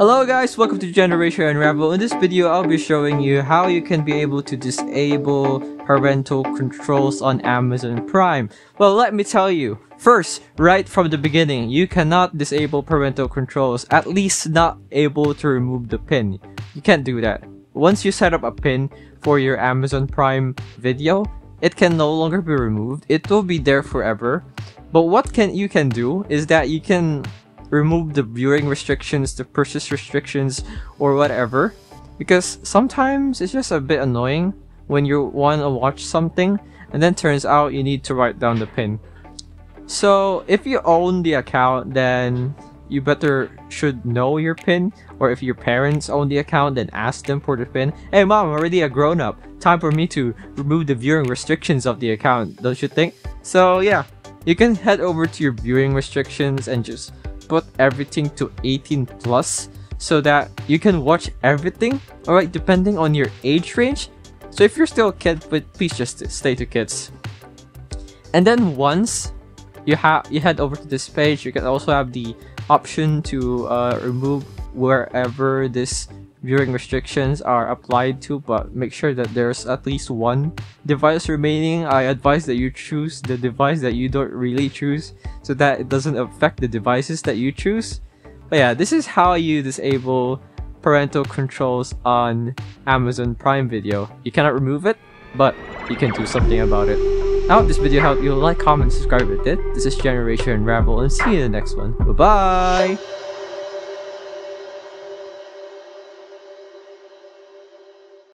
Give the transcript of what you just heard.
Hello guys, welcome to Gender Ratio Unravel. In this video, I'll be showing you how you can be able to disable parental controls on Amazon Prime. Well, let me tell you. First, right from the beginning, you cannot disable parental controls, at least not able to remove the pin. You can't do that. Once you set up a pin for your Amazon Prime video, it can no longer be removed. It will be there forever. But what you can do is that you can remove the viewing restrictions, the purchase restrictions, or whatever, because sometimes it's just a bit annoying when you want to watch something and then turns out you need to write down the pin. So if you own the account, then you better should know your pin, or if your parents own the account, then ask them for the pin. Hey mom, I'm already a grown-up, time for me to remove the viewing restrictions of the account, don't you think? So yeah, you can head over to your viewing restrictions and just put everything to 18+ so that you can watch everything, alright, depending on your age range. So if you're still a kid, but please just stay to kids. And then once you head over to this page, you can also have the option to remove wherever this viewing restrictions are applied to, but make sure that there's at least one device remaining. I advise that you choose the device that you don't really choose so that it doesn't affect the devices that you choose. But yeah, this is how you disable parental controls on Amazon Prime Video. You cannot remove it, but you can do something about it. I hope this video helped you. Like, comment, subscribe if it did. This is Gender Ratio Unravel, and see you in the next one. Bye bye!